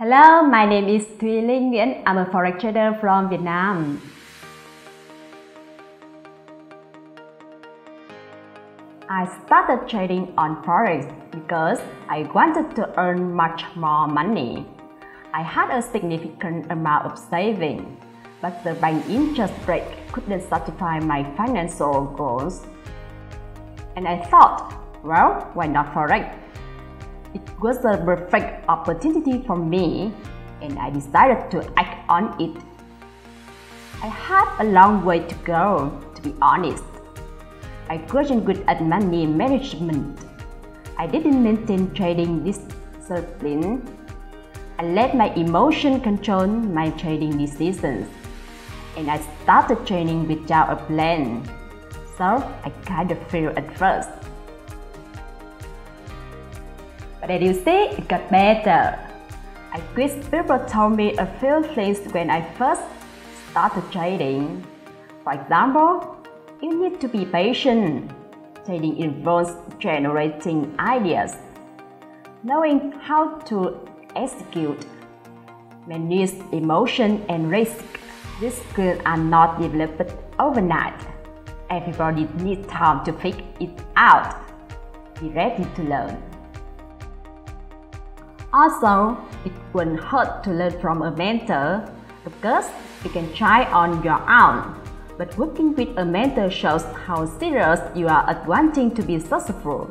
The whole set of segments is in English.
Hello, my name is Thuy Linh Nguyen. I'm a Forex trader from Vietnam. I started trading on Forex because I wanted to earn much more money. I had a significant amount of savings, but the bank interest rate couldn't satisfy my financial goals. And I thought, well, why not Forex? It was a perfect opportunity for me, and I decided to act on it. I had a long way to go, to be honest. I wasn't good at money management. I didn't maintain trading discipline. I let my emotions control my trading decisions, and I started trading without a plan, so I kind of failed at first. But as you see, it got better. I guess people told me a few things when I first started trading. For example, you need to be patient. Trading involves generating ideas, knowing how to execute, manage emotion and risk. These skills are not developed overnight. Everybody needs time to figure it out. Be ready to learn. Also, it won't hurt to learn from a mentor, because you can try on your own. But working with a mentor shows how serious you are at wanting to be successful.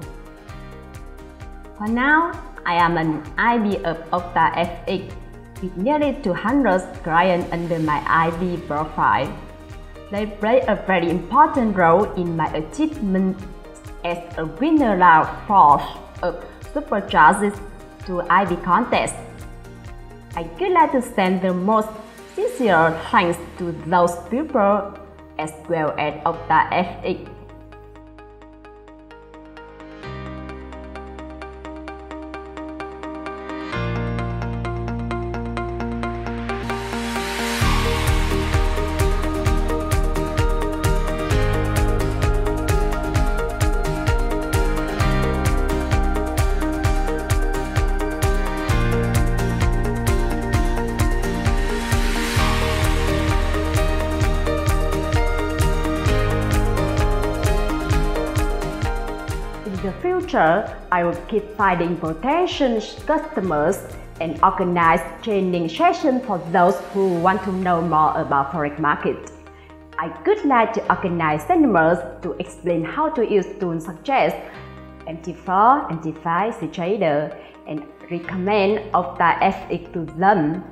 For now, I am an IB of OctaFX with nearly 200 clients under my IB profile. They play a very important role in my achievement as a winner round 4 of Supercharged 2 IB contest. I would like to send the most sincere thanks to those people as well as OctaFX. In the future, I will keep finding potential customers and organize training sessions for those who want to know more about forex market. I would like to organize seminars to explain how to use tools such as MT4, MT5, Ctrader, and recommend OctaFX to them.